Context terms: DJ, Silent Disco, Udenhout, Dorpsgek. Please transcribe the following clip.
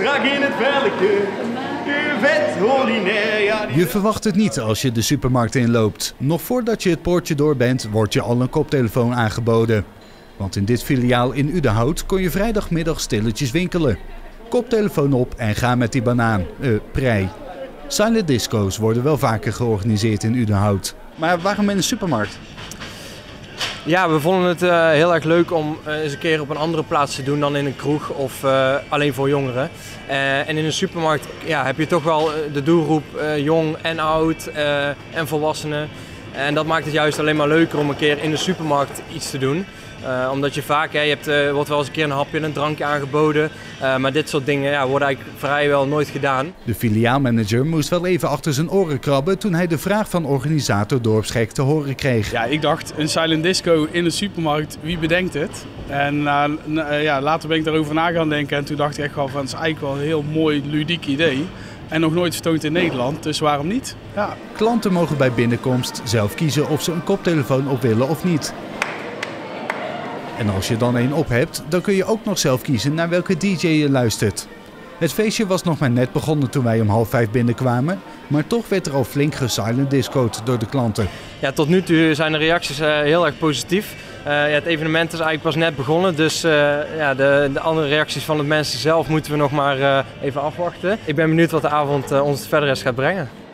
strak in het velletje. Vet ordinair, ja. Je verwacht het niet als je de supermarkt inloopt. Nog voordat je het poortje door bent, wordt je al een koptelefoon aangeboden. Want in dit filiaal in Udenhout kon je vrijdagmiddag stilletjes winkelen. Koptelefoon op en ga met die banaan, prei. Silent disco's worden wel vaker georganiseerd in Udenhout. Maar waarom in de supermarkt? Ja, we vonden het heel erg leuk om eens een keer op een andere plaats te doen dan in een kroeg of alleen voor jongeren. En in een supermarkt ja, heb je toch wel de doelgroep jong en oud en volwassenen. En dat maakt het juist alleen maar leuker om een keer in de supermarkt iets te doen. Omdat je vaak, hè, wordt wel eens een keer een hapje en een drankje aangeboden. Maar dit soort dingen ja, worden eigenlijk vrijwel nooit gedaan. De filiaalmanager moest wel even achter zijn oren krabben toen hij de vraag van organisator Dorpsgek te horen kreeg. Ja, ik dacht, een silent disco in de supermarkt, wie bedenkt het? En ja, later ben ik daarover na gaan denken en toen dacht ik echt wel van, het is eigenlijk wel een heel mooi ludiek idee. En nog nooit vertoond in Nederland, dus waarom niet? Ja. Klanten mogen bij binnenkomst zelf kiezen of ze een koptelefoon op willen of niet. En als je dan één op hebt, dan kun je ook nog zelf kiezen naar welke DJ je luistert. Het feestje was nog maar net begonnen toen wij om 16:30 binnenkwamen, maar toch werd er al flink gesilent disco'd door de klanten. Ja, tot nu toe zijn de reacties heel erg positief. Ja, het evenement is eigenlijk pas net begonnen, dus ja, de andere reacties van de mensen zelf moeten we nog maar even afwachten. Ik ben benieuwd wat de avond ons verder gaat brengen.